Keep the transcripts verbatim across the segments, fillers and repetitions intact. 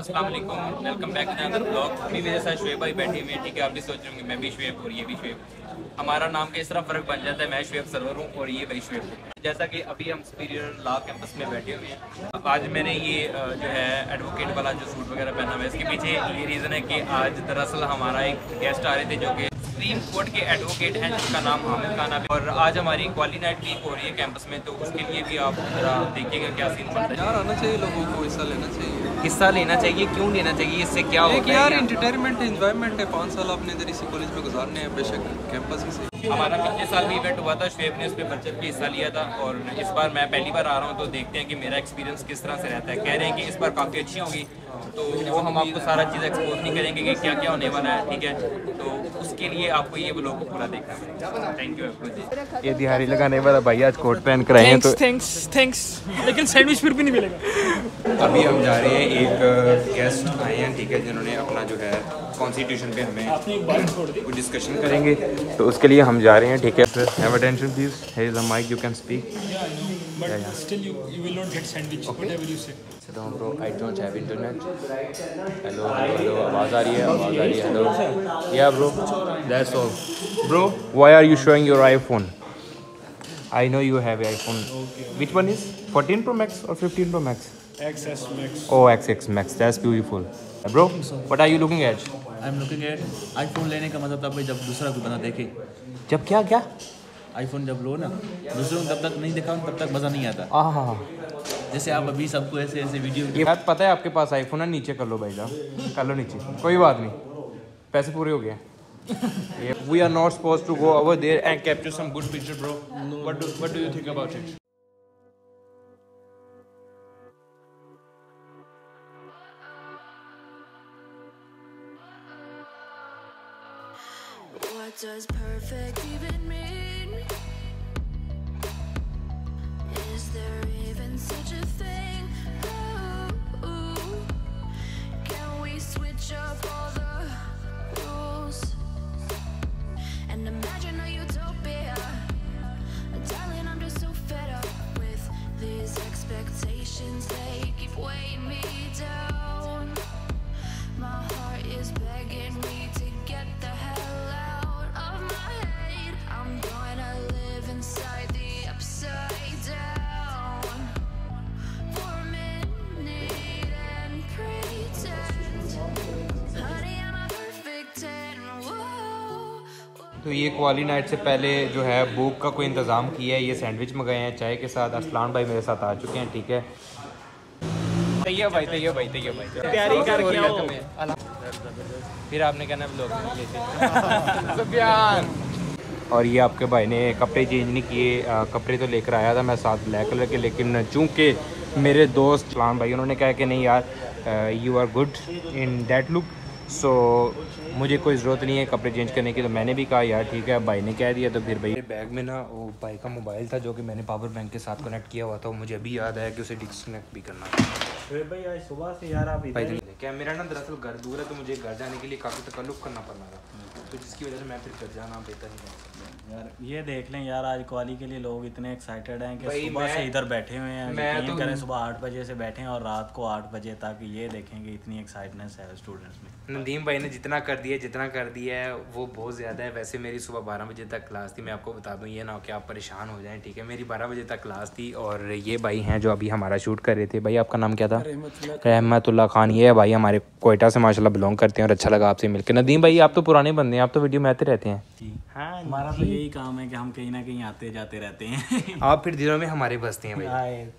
अस्सलाम वालेकुम, welcome back to another blog. अभी मेरे साथ शोएब भाई बैठे हुए हैं, ठीक है। आप भी सोच रहे होंगे मैं भी शोएब और ये भी शोएब, हमारा नाम का इस तरह फ़र्क बन जाता है। मैं शोएब सरवर हूँ और ये भाई शोएब। जैसा कि अभी हम सुपीरियर लॉ कैंपस में बैठे हुए हैं, आज मैंने ये जो है एडवोकेट वाला जो सूट वगैरह पहना हुआ है, इसके पीछे ये रीज़न है कि आज दरअसल हमारा एक गेस्ट आ रहे थे जो कि सुप्रीम कोर्ट के एडवोकेट हैं, जिसका नाम हामिद खान है। और आज हमारी क्वाली नाइट लीग हो रही है कैंपस में, तो उसके लिए भी आप जरा देखिएगा क्या सीन बनता है। यार आना चाहिए, लोगों को हिस्सा लेना चाहिए। हिस्सा लेना चाहिए, क्यों लेना चाहिए, इससे क्या होगा? कि यार एंटरटेनमेंट है, एंजॉयमेंट है। पाँच साल आपने इधर इसी कॉलेज में गुजारने हैं, बेशक कैंपस ही सही। हमारा पिछले साल भी इवेंट हुआ था, शोएब ने उस पर बच्चों भी हिस्सा लिया था और इस बार मैं पहली बार आ रहा हूँ, तो देखते हैं कि मेरा एक्सपीरियंस किस तरह से रहता है। कह रहे हैं कि इस बार काफ़ी अच्छी होगी, तो वो हम आपको सारा चीज़ एक्सपोज नहीं करेंगे कि क्या क्या होने वाला है, ठीक है। तो उसके लिए आपको ये ब्लॉग को पूरा देखना पड़ेगा। Thank you. ये दिहाड़ी लगाने वाला भाई आज कोट पहन कर आए हैं, तो थैंक्स थैंक्स, लेकिन सैंडविच फिर भी नहीं मिलेगा। अभी हम जा रहे हैं, एक गेस्ट आए हैं, ठीक है, जिन्होंने अपना जो है कॉन्स्टिट्यूशन पे हमें कुछ डिस्कशन करेंगे, तो उसके लिए हम जा रहे हैं, ठीक है। Have attention please, here is a mic, you can speak. But yeah, yeah. Still you, you will not get sandwich, okay. Whatever you say. Sit down bro, I don't have internet. Hello, hello, आवाज़ आ रही है, आवाज़ आ रही है, hello. Yeah bro, that's all. Bro, why are you showing your iPhone? I know you have iPhone. Okay. Which one is? fourteen Pro Max or fifteen Pro Max? X S Max. Oh, X S Max, that's beautiful. Bro, what are you looking at? I'm looking at iPhone लेने का मतलब तब जब दूसरा कोई बंदा देखे। जब क्या क्या? आईफोन जब लो ना, दूसरों को तब तक नहीं दिखाओ, तब तक मज़ा नहीं आता। हाँ हाँ, जैसे आप अभी सबको ऐसे ऐसे वीडियो, ये बात पता है आपके पास आईफोन है, नीचे कर लो भाई साहब, कर लो नीचे, कोई बात नहीं, पैसे पूरे हो गए। We are not supposed to go over there and capture some good picture bro, what do what do you think about it? What does perfect even mean? Is there even such a thing? Ooh, can we switch up all the rules and imagine a utopia? Darling, I'm just so fed up with these expectations, they keep weighing me down. My heart is begging me to get the hell out. I'm gonna live inside the upside down for a minute and pretend, honey, I'm a perfect ten. तो ये क्वाली night से पहले जो है book का कोई इंतज़ाम किया है, ये सैंडविच मंगाए हैं चाय के साथ। असलान भाई मेरे साथ आ चुके हैं, ठीक है। तैयार भाई, तैयार भाई, तैयार भाई, तैयारी करके आओ। फिर आपने कहना ब्लॉग में लेते सुफियान। और ये आपके भाई ने कपड़े चेंज नहीं किए, कपड़े तो लेकर आया था मैं साथ ब्लैक कलर के, लेकिन चूँकि मेरे दोस्त इस्लाम भाई उन्होंने कहा कि नहीं यार you are good in that look, so मुझे कोई ज़रूरत नहीं है कपड़े चेंज करने की, तो मैंने भी कहा यार ठीक है, भाई ने कह दिया। तो फिर भाई मेरे बैग में ना वो भाई का मोबाइल था जो कि मैंने पावर बैंक के साथ कनेक्ट किया हुआ था, मुझे अभी याद आया कि उसे डिस्कनेक्ट भी करना था। भाई आज सुबह से यार आप क्या, मेरा ना दरअसल घर दूर है, तो मुझे घर जाने के लिए काफ़ी तकल्लुफ़ करना पड़ना था, तो जिसकी वजह से मैं फिर घर जाना बेहतर नहीं। यार ये देख लें यार, आज क्वाली के लिए लोग इतने एक्साइटेड हैं कि सुबह से इधर बैठे हुए हैं। मैं तो करें सुबह आठ बजे से बैठे हैं और रात को आठ बजे तक, ये देखें कि इतनी एक्साइटनेस है स्टूडेंट्स में। नदीम भाई ने जितना कर दिया जितना कर दिया है वो बहुत ज़्यादा है। वैसे मेरी सुबह बारह बजे तक क्लास थी, मैं आपको बता दूँ, ये ना कि आप परेशान हो जाएँ, ठीक है। मेरी बारह बजे तक क्लास थी और ये भाई हैं जो अभी हमारा शूट कर रहे थे। भाई आपका नाम क्या था? रहमतुल्ला खान। ये भाई हमारे कोयटा से माशाल्लाह बिलोंग करते हैं और अच्छा लगा आपसे मिलकर। नदीम भाई आप तो पुराने बंदे हैं, आप तो वीडियो में आते रहते हैं। जी हाँ, हमारा तो यही काम है कि हम कहीं ना कहीं आते जाते रहते हैं। आप फिर दिनों में हमारे बसते हैं भाई।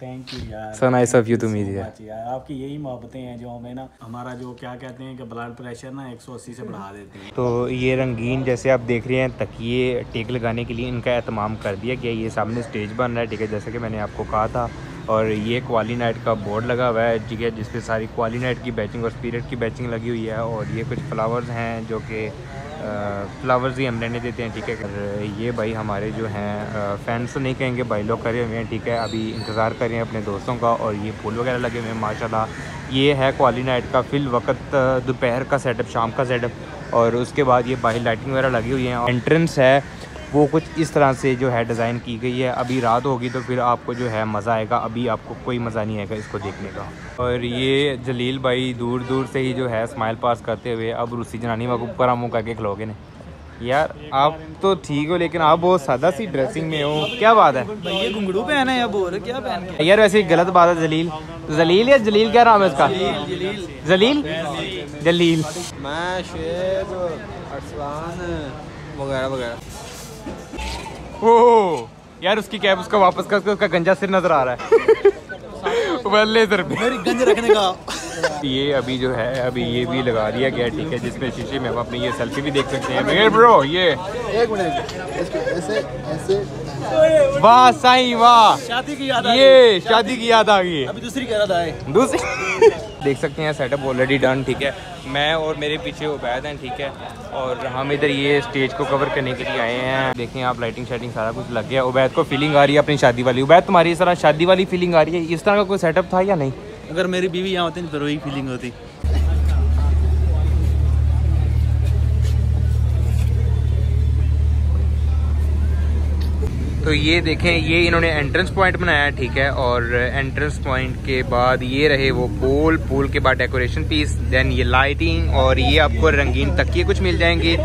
थैंक यू यार, so nice of you to meet यार। आपकी यही मोहब्बतें हैं जो हमें ना, हमारा जो क्या कहते हैं कि ब्लड प्रेशर ना एक सौ अस्सी से बढ़ा देते हैं। तो ये रंगीन जैसे आप देख रहे हैं तकिए टेक लगाने के लिए इनका एहतमाम कर दिया गया। ये सामने स्टेज बन रहा है, ठीक है, जैसे कि मैंने आपको कहा था। और ये क्वाली नाइट का बोर्ड लगा हुआ है, ठीक है, जिसपे सारी क्वाली नाइट की बैचिंग और स्पिरिट की बैचिंग लगी हुई है। और ये कुछ फ्लावर्स हैं जो कि फ्लावर्स ही हम लेने देते हैं, ठीक है। और ये भाई हमारे जो हैं फैंस तो नहीं कहेंगे, भाई लोग करे हुए हैं, ठीक है, अभी इंतज़ार कर रहे हैं अपने दोस्तों का। और ये फूल वगैरह लगे हुए हैं माशाल्लाह। ये है क्वाली नाइट का फिल वक्त दोपहर का सेटअप, शाम का सेटअप। और उसके बाद ये भाई लाइटिंग वगैरह लगी हुई है। एंट्रेंस है वो कुछ इस तरह से जो है डिज़ाइन की गई है। अभी रात होगी तो फिर आपको जो है मज़ा आएगा, अभी आपको कोई मज़ा नहीं आएगा इसको देखने का। और ये जलील भाई दूर दूर से ही जो है स्माइल पास करते हुए अब रूसी जनानी को पूरा मुँह करके खिलाओगे ने। यार आप तो ठीक हो लेकिन आप बहुत सादा सी ड्रेसिंग में हो, क्या बात है भैया? घुंघरू पहना है बोल रहे, क्या पहन के? यार वैसे गलत बात है। जलील जलील या जलील क्या नाम है इसका? जलील जलील जलील मैं शेख अरसलान वगैरह वगैरह। ओह यार उसकी कैप उसका वापस कर, उसका गंजा सिर नजर आ रहा है वाले सर मेरी गंज रखने का। ये अभी जो है अभी ये भी लगा दिया गया ठीक है, जिसमें शीशे में आप अपनी ये सेल्फी भी देख सकते हैं। मेरे ब्रो ये एक मिनट ऐसे ऐसे वाह साईं वाह, शादी की याद आ गई, ये शादी की याद आ गई। अभी दूसरी कह रहा था दूसरी देख सकते हैं सेटअप ऑलरेडी डन ठीक है। मैं और मेरे पीछे उबैद हैं ठीक है, और हम इधर ये स्टेज को कवर करने के लिए आए हैं। देखें आप लाइटिंग शाइटिंग सारा कुछ लग गया। उबैद को फीलिंग आ रही है अपनी शादी वाली। उबैद तुम्हारी इस तरह शादी वाली फीलिंग आ रही है? इस तरह का कोई सेटअप था या नहीं? अगर मेरी बीवी यहाँ होती तो वही फीलिंग होती। तो ये देखें ये इन्होंने एंट्रेंस पॉइंट बनाया ठीक है, और एंट्रेंस पॉइंट के बाद ये रहे वो पोल, पोल के बाद डेकोरेशन पीस, देन ये लाइटिंग, और ये आपको रंगीन तकिए कुछ मिल जाएंगे।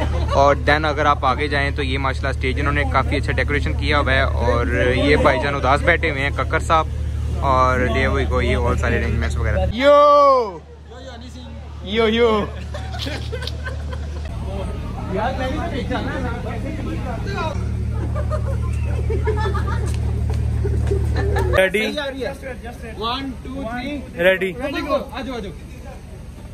और देन अगर आप आगे जाएं तो ये माशाल्लाह स्टेज इन्होंने काफ़ी अच्छा डेकोरेशन किया हुआ है। और ये भाईजान उदास बैठे हुए हैं कक्कर साहब, और ले हुई को ये और सारे अरेंजमेंट्स वगैरह। Yo yo yo ready one two three ready.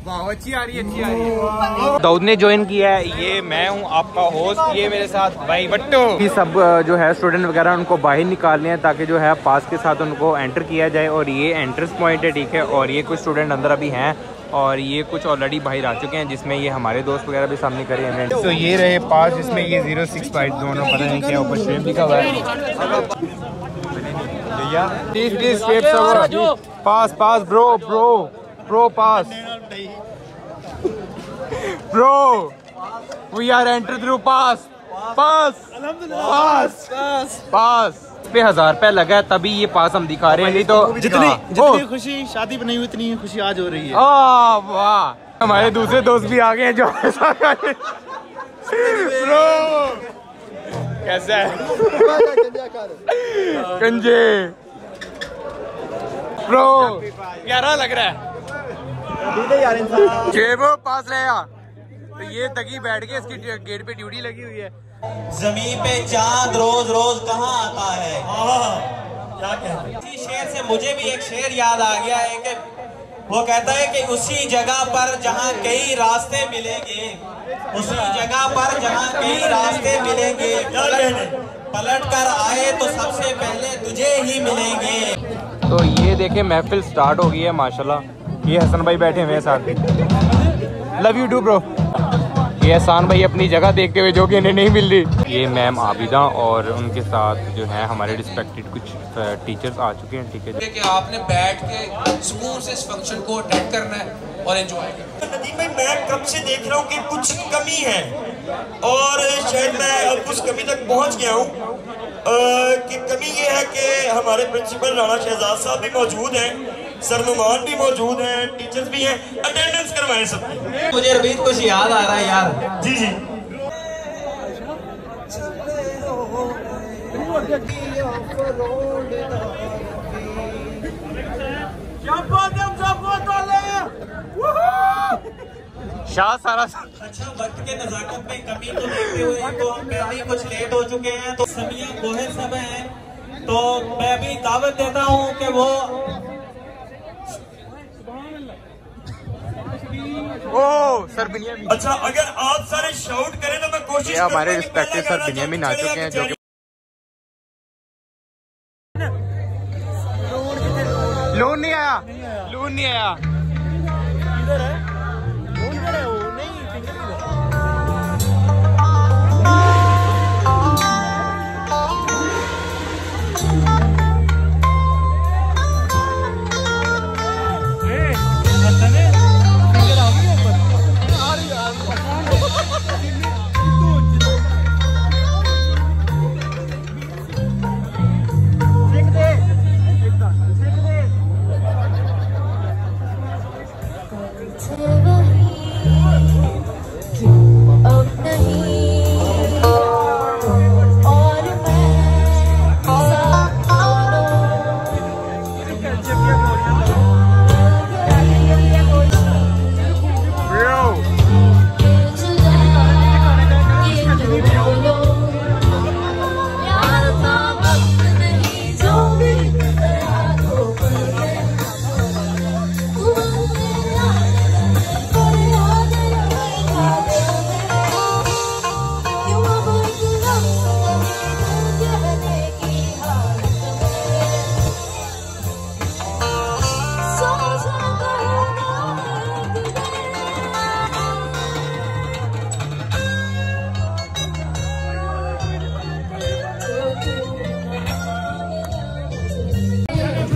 वाह अच्छी आ रही है, अच्छी आ रही है। दाऊद ने ज्वाइन किया है, ये मैं हूँ आपका होस्ट, ये मेरे साथ भाई बट्टू। ये सब जो है स्टूडेंट वगैरह उनको बाहर निकालने हैं ताकि जो है पास के साथ उनको एंटर किया जाए। और ये एंट्रेंस पॉइंट है ठीक है, और ये कुछ स्टूडेंट अंदर अभी हैं और ये कुछ ऑलरेडी बाहर आ चुके हैं, जिसमें ये हमारे दोस्त वगैरह भी सामने करे हैं। तो ये रहे पास जिसमें ये जीरो सिक्स फाइव दोनों पता नहीं क्या ऊपर शेप लिखा हुआ है। Pass pass bro bro bro pass bro we are enter through pass pass pass pass पे हजार रुपया लगा है तभी ये पास हम दिखा रहे हैं। नहीं तो जितनी जितनी खुशी शादी में नहीं हुई उतनी खुशी आज हो रही है। आ, वाह हमारे दूसरे दोस्त भी आ गए हैं जो ब्रो कैसा है कंजे ब्रो प्यारा लग रहा है जेबो पास रहेगा। तो ये तकी बैठ के इसकी गेट पे ड्यूटी लगी हुई है। जमीन पे चांद रोज रोज कहाँ आता है। क्या कहते हैं इसी शेर से मुझे भी एक शेर याद आ गया है कि वो कहता है कि उसी जगह पर जहाँ कई रास्ते मिलेंगे, उसी जगह पर जहाँ कई रास्ते मिलेंगे, पलट कर आए तो सबसे पहले तुझे ही मिलेंगे। तो ये देखे महफिल स्टार्ट हो गई है माशाल्लाह। ये हसन भाई बैठे हुए हैं साथ, लव यू डू ब्रो। ये एहसान भाई अपनी जगह देखते हुए जो कि इन्हें नहीं मिल रही। ये मैम आबिदा और उनके साथ जो है हमारे रिस्पेक्टेड कुछ टीचर्स आ चुके हैं ठीक है, कि आपने बैठ के सुकून से इस फंक्शन को अटेंड करना है और एंजॉय करना है। नदीम भाई मैं कब से देख रहा हूँ कि कुछ कमी है और शायद मैं उस कमी तक पहुँच गया हूँ कि कमी ये है कि हमारे प्रिंसिपल राणा शहजाद साहब भी मौजूद हैं, सरनुमान भी मौजूद हैं, टीचर्स भी हैं, अटेंडेंस करवाएं सबने। मुझे रबीत कुछ याद आ रहा है यार। जी जी शाह सारा अच्छा वक्त के नज़ाकत में कमी तो देखते हुए तो हम पहले ही कुछ लेट हो चुके हैं। तो समिया गोहिल सब हैं, तो मैं भी दावत देता हूँ कि वो ओ, सर बिनियामिन। अच्छा अगर आप सारे शाउट करें तो मैं कोशिश करूंगा। हमारे रिस्पेक्टेड सर बिनियामिन आ चुके हैं जो कि लोन नहीं आया, लोन नहीं आया इधर है, लोन इधर है वो नहीं फिंगर इधर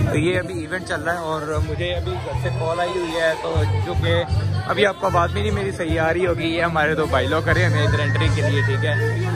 तो ये अभी इवेंट चल रहा है और मुझे अभी घर से कॉल आई हुई है, तो जो कि अभी आपको बात भी नहीं मेरी सही आ रही होगी। ये हमारे दो भाई लोग करें हमें इधर एंट्री के लिए, ठीक है।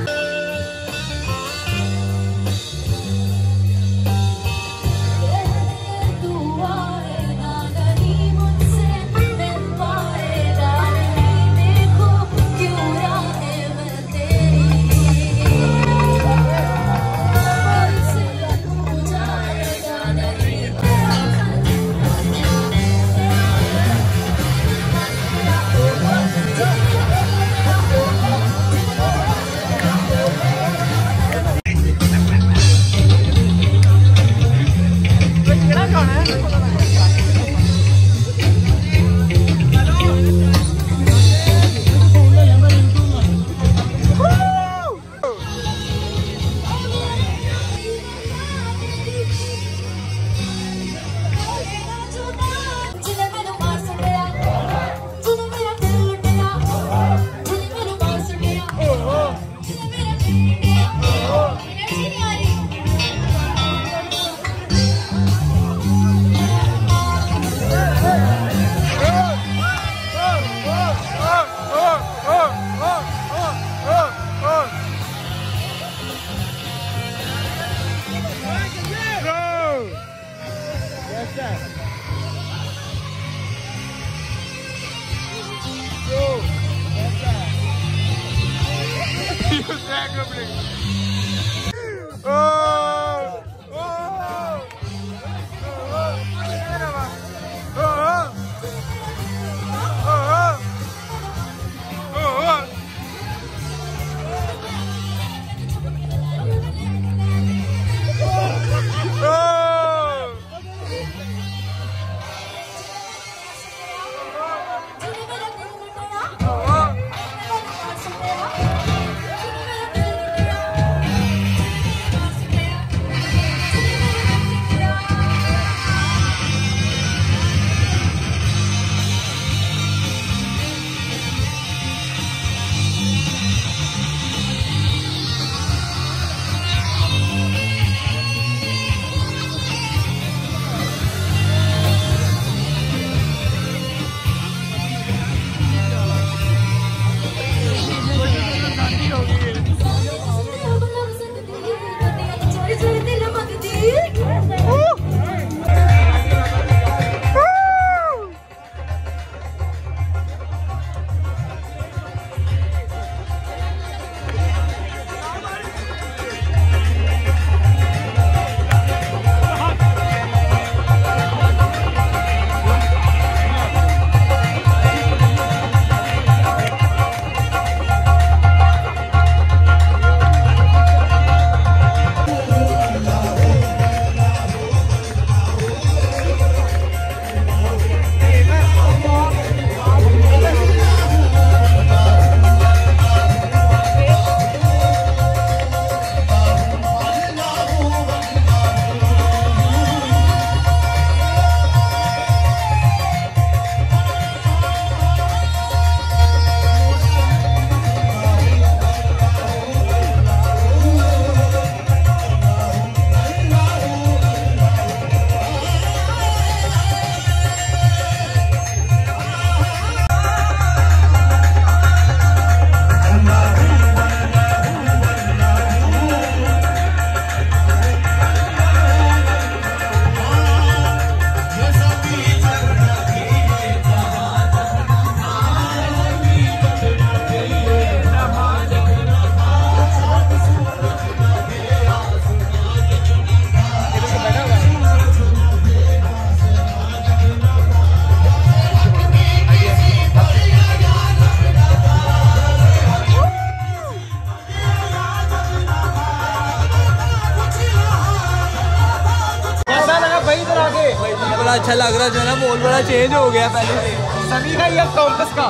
बड़ा अच्छा लग रहा है, जो है ना माहौल बड़ा चेंज हो गया पहले से। सभी का या कैंपस का?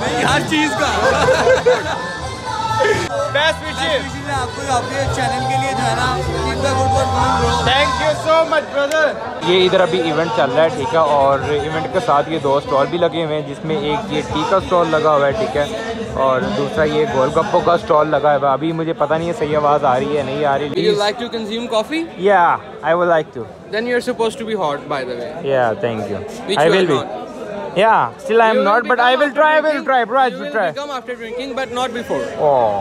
नहीं, हर चीज़ का। बेस्ट विशेष आपको आपके चैनल के लिए जाना। Thank you so much brother. ये इधर अभी इवेंट चल रहा है, ठीक है, और इवेंट के साथ ये दो स्टॉल भी लगे हुए हैं, जिसमें एक ये टी का स्टॉल लगा हुआ है, ठीक है, और दूसरा ये गोलगप्पों का स्टॉल लगा है। अभी मुझे पता नहीं है सही आवाज़ आ रही है नहीं आ रही। Would you like to consume coffee? Yeah, I would like to. Then you're supposed to be hot, by the way. Yeah, thank you. Which I will be. Yeah, still I am not, but I will try. I will try. Bro, I will try. Come after drinking, but not before. Oh.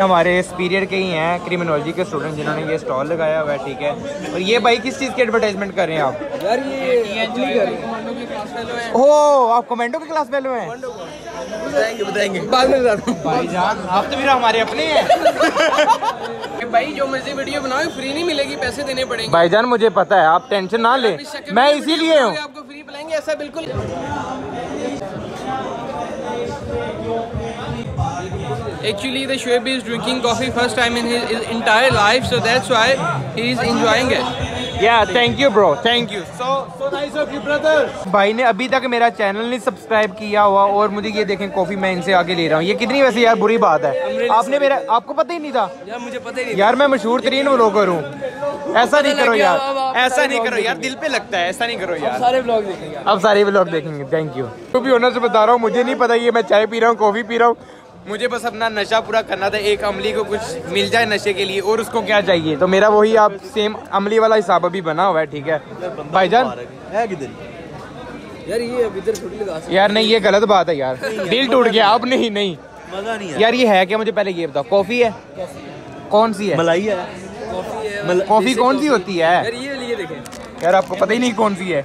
हमारे superior के ही हैं criminology के student जिन्होंने ये stall लगाया हुआ है, ठीक है। और ये भाई किस चीज़ की एडवर्टाइजमेंट कर रहे हैं आप? यार ये ओह आप कमांडो के क्लास फेलो हैं। बताएंगे बताएंगे बाद में भाईजान आप तो भी हमारे अपने हैं। भाई जो मर्जी वीडियो बनाओ फ्री नहीं मिलेगी, पैसे देने पड़ेंगे। भाईजान मुझे पता है, आप टेंशन ना लें, मैं इसीलिए हूँ। आपको फ्री बुलाएंगे ऐसा बिल्कुल। Actually, the Shoaib is drinking coffee first time in his, his entire life, so that's why he is enjoying it. Yeah, thank you, bro. Thank you. So, so nice of you, brother. भाई ने अभी तक मेरा channel नहीं subscribe किया हुआ और मुझे ये देखें कॉफी मैं इनसे आगे ले रहा हूँ। ये कितनी वैसे यार बुरी बात है। आपने मेरा आपको पता ही नहीं था यार। मुझे पता ही नहीं यार, मैं मशहूर तरीन व्लॉगर हूँ। ऐसा नहीं करो यार, ऐसा नहीं करो यार, दिल पे लगता है, ऐसा नहीं करो यार। सारे व्लॉग देखेंगे, अब सारे व्लॉग देखेंगे। Thank you. तो भी ऑनर से बता रहा हूँ, मुझे नहीं पता ये मैं चाय पी रहा हूँ कॉफी पी रहा हूँ। मुझे बस अपना नशा पूरा करना था। एक अमली को कुछ मिल जाए नशे के लिए और उसको क्या चाहिए, तो मेरा वही आप सेम अमली वाला हिसाब अभी बना हुआ है, ठीक है। भाईजान है किधर यार? ये अब इधर थोड़ी लगा सकते यार। नहीं ये गलत बात है यार, दिल टूट गया। अब नहीं नहीं मजा नहीं है यार। ये है क्या मुझे पहले ये बताओ? कॉफी है? कौन सी है? मलाई है। कॉफी कौन सी होती है यार? आपको पता ही नहीं कौन सी है।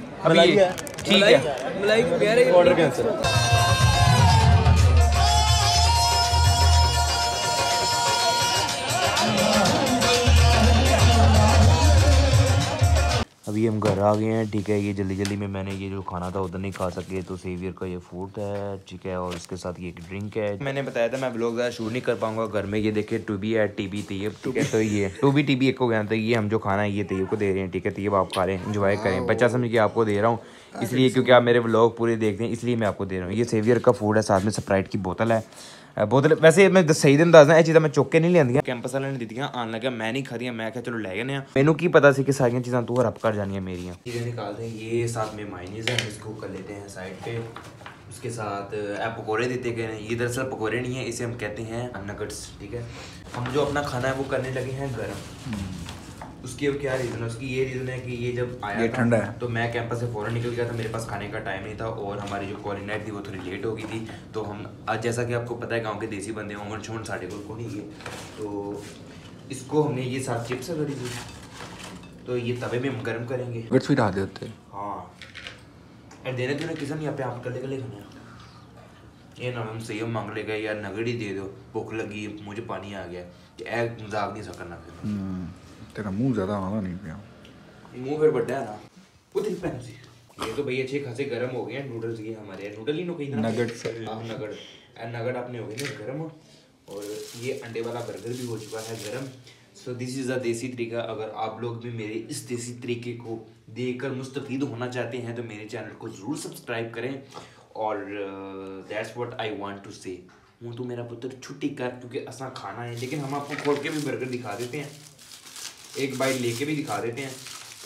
ठीक है। अभी हम घर आ गए हैं, ठीक है। ये जल्दी जल्दी में मैंने ये जो खाना था उधर नहीं खा सके, तो सेवियर का ये फूड है, ठीक है, और इसके साथ ये एक ड्रिंक है। मैंने बताया था मैं ब्लॉग ज़्यादा शूट नहीं कर पाऊंगा घर में। ये देखिए two B eight T B Tayyab, ठीक है। तो ये टू बी टी बी एक को गया था। ये हम जो खाना है ये तैयब को दे रहे हैं, ठीक है। तैयब आप खा रहे हैं, इंजॉय करें। बच्चा समझ के आपको दे रहा हूँ, इसलिए क्योंकि आप मेरे ब्लॉग पूरे देखते हैं, इसलिए मैं आपको दे रहा हूँ। ये सेवियर का फूड है, साथ में स्प्राइट की बोतल है। बोतल वैसे मैं सही दिन दसदा, यह चीज़ा मैं चुक के नहीं लिया, कैंपस वाले ने दीदियां आन लगे, मैं नहीं खादियां, मैं क्या चलो लै गए। मैनू की पता सी कि सारियां चीज़ा तू हड़प कर जानियां मेरियां। चीज़ें निकालते हैं ये, साथ में माइनीज है, इसको कर लेते हैं साइड पे। उसके साथ पकौड़े देते गए हैं, ये दरअसल पकौड़े नहीं है, इसे हम कहते हैं नगट्स, ठीक है। हम जो अपना खाना है वो करने लगे हैं गर्म। उसकी अब क्या रीज़न है? उसकी ये रीज़न है कि ये जब आया ठंडा है तो मैं कैंपस से फ़ौरन निकल गया था, मेरे पास खाने का टाइम नहीं था, और हमारी जो कोऑर्डिनेट थी वो थोड़ी लेट हो गई थी। तो हम आज जैसा कि आपको पता है गांव के देसी बंदे होंगे, छोड़ साढ़े को नहीं है, तो इसको हमने ये साथ चिप्स खड़ी थी, तो ये तवे में हम गर्म करेंगे। गट्स भी डाल देते हैं, हाँ देने तो किसान यहाँ पे आप कर लेकर ले ये ना हम सही मांग ले गए यार, नगड़ी दे दो, भूख लगी मुझे, पानी आ गया कि ऐग मजाक नहीं सकना फिर तेरा मुंह ज़्यादा आना नहीं पिया, मुंह फिर बड़ा है ना उतनी पहन सी। ये तो भैया अच्छे खासे गर्म हो गए हैं नूडल्स ये हमारे, नूडल ही नो कहीं ना नगट्स नगट नगट अपने हो गए ना गर्म, और ये अंडे वाला बर्गर भी हो चुका है गर्म। सो दिस इज़ अ देसी तरीका। अगर आप लोग भी मेरे इस देसी तरीके को देख कर मुस्तफीद होना चाहते हैं तो मेरे चैनल को ज़रूर सब्सक्राइब करें। और that's what I want to say. हूँ तो मेरा पुत्र छुट्टी कर, क्योंकि असा खाना है, लेकिन हम आपको खोल के भी बर्गर दिखा देते हैं, एक बाइट लेके भी दिखा देते हैं,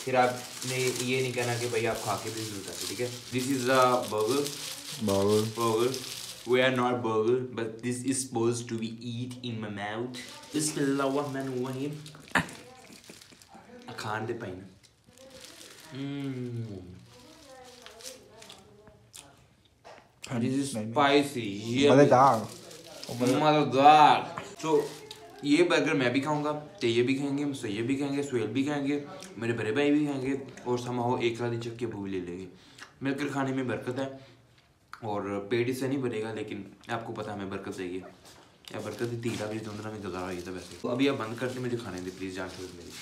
फिर आपने ये नहीं कहना कि भाई आप खा के भी नहीं बताते, ठीक है। This is a burger burger burger we are not burger but this is supposed to be eat in my mouth. बिस्मिल्लाहिर्रहमानिर्रहीम खान दे पाइन स्पाइसी मज़ेदार। तो ये बर्गर मैं भी खाऊंगा, तैयब भी खाएंगे, मुसैयब भी खाएंगे, सुहेल भी खाएंगे, मेरे बड़े भाई भी खाएंगे, और समाहो एक साथ ही चक्के भूख ले लेंगे। मिलकर खाने में बरकत है, और पेट इससे नहीं भरेगा, लेकिन आपको पता हमें बरकत चाहिए। या बरकत ही तीखा भी धुंधला में गुजारा हुआ था वैसे। तो अभी आप बंद करके मुझे खाने दें प्लीज़, जान छोड़ मेरी।